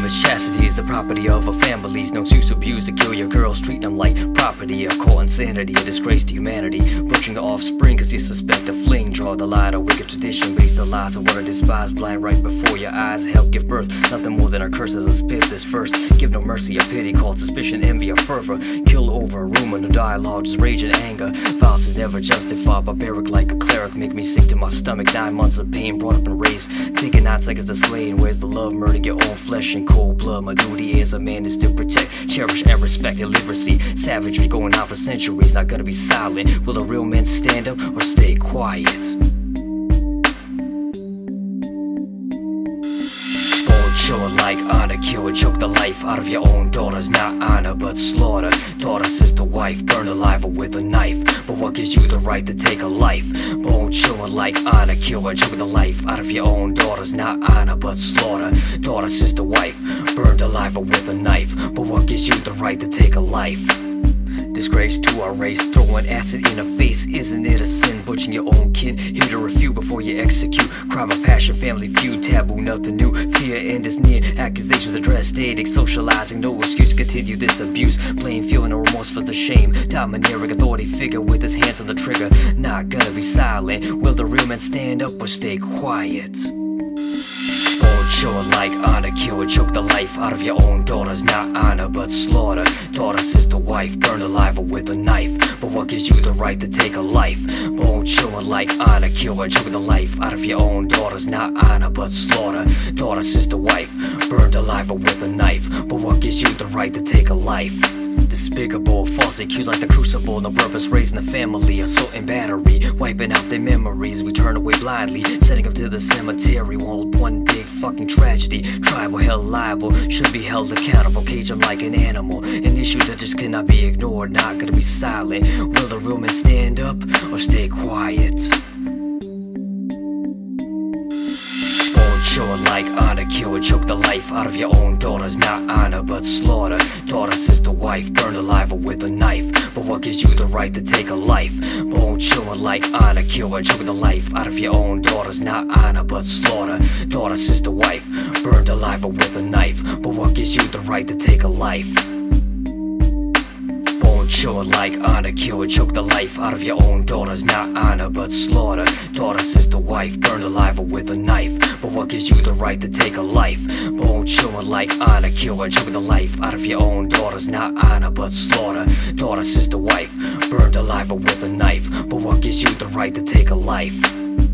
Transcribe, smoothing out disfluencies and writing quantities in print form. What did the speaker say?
woman's chastity is the property of her families. No use abuse to kill your girls, treat them like property. A core insanity, a disgrace to humanity. Butchering the offspring cause you suspect a fling. Draw the line, a wicked tradition based on lies of what I despise. Blind right before your eyes, help give birth. Nothing more than a curse as I spit this verse. Give no mercy or pity, called suspicion, envy or fervor. Kill over a rumor, no dialogue, just rage and anger. Violence is never justified, barbaric like a cleric. Make me sick to my stomach, 9 months of pain. Brought up and raised, taking knots like it's a slave. Where's the love, murder your own flesh in cold blood? My duty as a man is to protect, cherish and respect illiteracy. Savagery going on for centuries, not gonna be silent. Will the real men stand up or stay quiet? Like honor, kill and choke the life out of your own daughters. Not honor, but slaughter. Daughter, sister, wife, burned alive or with a knife. But what gives you the right to take a life? Bone chilling like honor, kill and choke the life out of your own daughters. Not honor, but slaughter. Daughter, sister, wife, burned alive or with a knife. But what gives you the right to take a life? Disgrace to our race, throwing acid in her face. Isn't it a sin? Butchering your own kin, here to refute before you execute. Crime of passion, family feud, taboo, nothing new. Fear end is near, accusations addressed, dating, socializing, no excuse. Continue this abuse, blame, feeling no remorse for the shame. Domineering authority figure with his hands on the trigger. Not gonna be silent, will the real men stand up or stay quiet? Chilling like honor, kill and choke the life out of your own daughters. Not honor, but slaughter. Daughter, sister, wife, burned alive or with a knife. But what gives you the right to take a life? Bone chilling like honor, kill and choke the life out of your own daughters. Not honor, but slaughter. Daughter, sister, wife, burned alive or with a knife. But what gives you the right to take a life? Despicable, false accused like the crucible. No purpose, raising the family, assault and battery. Wiping out their memories, we turn away blindly. Setting up to the cemetery, one big fucking tragedy. Tribal hell liable, should be held accountable. Cage them like an animal, an issue that just cannot be ignored. Not gonna be silent, will the real men stand up or stay quiet? Chilling like honor, kill and choke the life out of your own daughters. Not honor, but slaughter. Daughter, sister, wife, burned alive or with a knife. But what gives you the right to take a life? Bone chilling like honor, kill and choke the life out of your own daughters. Not honor, but slaughter. Daughter, sister, wife, burned alive or with a knife. But what gives you the right to take a life? Chilling like honor, kill and choke the life out of your own daughters. Not honor, but slaughter. Daughter, sister, wife, burned alive or with a knife. But what gives you the right to take a life? Bone chilling like honor, kill and choke the life out of your own daughters. Not honor, but slaughter. Daughter, sister, wife, burned alive or with a knife. But what gives you the right to take a life?